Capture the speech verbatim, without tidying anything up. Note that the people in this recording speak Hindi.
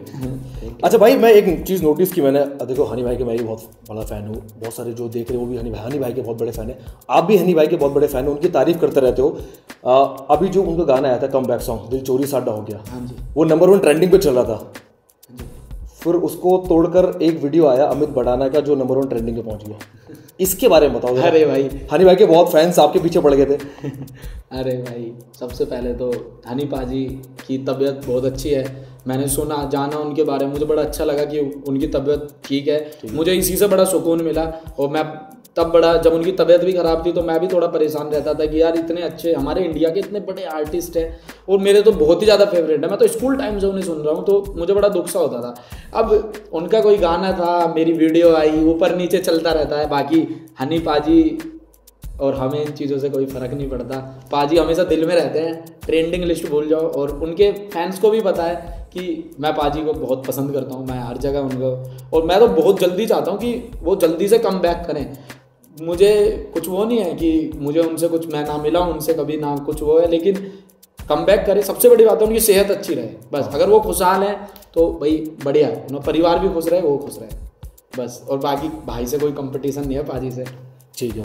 अच्छा भाई, मैं एक चीज़ नोटिस की मैंने, देखो हनी भाई के मैं भी बहुत बड़ा फ़ैन हूँ, बहुत सारे जो देख रहे हैं वो भी हनी भाई हनी भाई के बहुत बड़े फ़ैन हैं, आप भी हनी भाई के बहुत बड़े फ़ैन हो, उनकी तारीफ़ करते रहते हो। आ, अभी जो उनका गाना आया था कम बैक सॉन्ग, दिल चोरी साडा हो गया, हाँ जी, वो नंबर वन ट्रेंडिंग पे चल रहा था, फिर उसको तोड़कर एक वीडियो आया अमित भडाना का जो नंबर वन ट्रेंडिंग पे पहुंच गया। इसके बारे में बताओ। अरे भाई, हनी भाई के बहुत फैंस आपके पीछे पड़ गए थे। अरे भाई, सबसे पहले तो हनी पाजी की तबीयत बहुत अच्छी है, मैंने सुना जाना उनके बारे में, मुझे बड़ा अच्छा लगा कि उनकी तबीयत ठीक है, मुझे इसी से बड़ा सुकून मिला। और मैं तब बड़ा, जब उनकी तबीयत भी ख़राब थी तो मैं भी थोड़ा परेशान रहता था कि यार इतने अच्छे हमारे इंडिया के इतने बड़े आर्टिस्ट हैं और मेरे तो बहुत ही ज़्यादा फेवरेट है, मैं तो स्कूल टाइम से उन्हें सुन रहा हूँ, तो मुझे बड़ा दुख सा होता था। अब उनका कोई गाना था, मेरी वीडियो आई, ऊपर नीचे चलता रहता है, बाकी हनी पाजी और हमें इन चीज़ों से कोई फ़र्क नहीं पड़ता। पाजी हमेशा दिल में रहते हैं, ट्रेंडिंग लिस्ट भूल जाओ। और उनके फैंस को भी पता है कि मैं पाजी को बहुत पसंद करता हूँ, मैं हर जगह उनको, और मैं तो बहुत जल्दी चाहता हूँ कि वो जल्दी से कम बैक करें। मुझे कुछ वो नहीं है कि मुझे उनसे कुछ, मैं ना मिला उनसे कभी ना कुछ वो है, लेकिन कम बैक करें। सबसे बड़ी बात है उनकी सेहत अच्छी रहे, बस। अगर वो खुशहाल हैं तो भाई बढ़िया, उनका परिवार भी खुश रहे, वो खुश रहे, बस। और बाकी भाई से कोई कंपटीशन नहीं है पाजी से। ठीक है।